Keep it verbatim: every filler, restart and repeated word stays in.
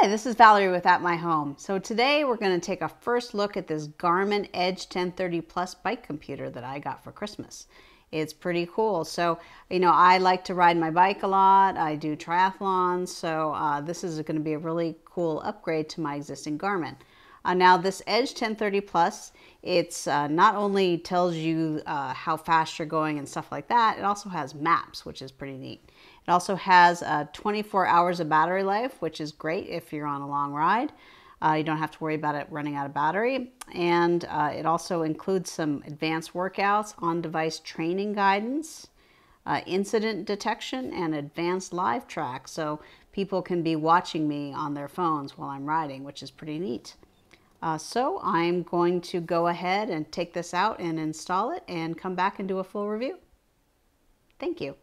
Hi, this is Valerie with At My Home. So today we're going to take a first look at this Garmin Edge ten thirty plus bike computer that I got for Christmas. It's pretty cool. So, you know, I like to ride my bike a lot. I do triathlons. So uh, this is going to be a really cool upgrade to my existing Garmin. Uh, now this Edge ten thirty plus, it's uh, not only tells you uh, how fast you're going and stuff like that, it also has maps, which is pretty neat. It also has uh, twenty-four hours of battery life, which is great if you're on a long ride. Uh, you don't have to worry about it running out of battery. And uh, it also includes some advanced workouts, on-device training guidance, uh, incident detection, and advanced live track. So people can be watching me on their phones while I'm riding, which is pretty neat. Uh, so I'm going to go ahead and take this out and install it and come back and do a full review. Thank you.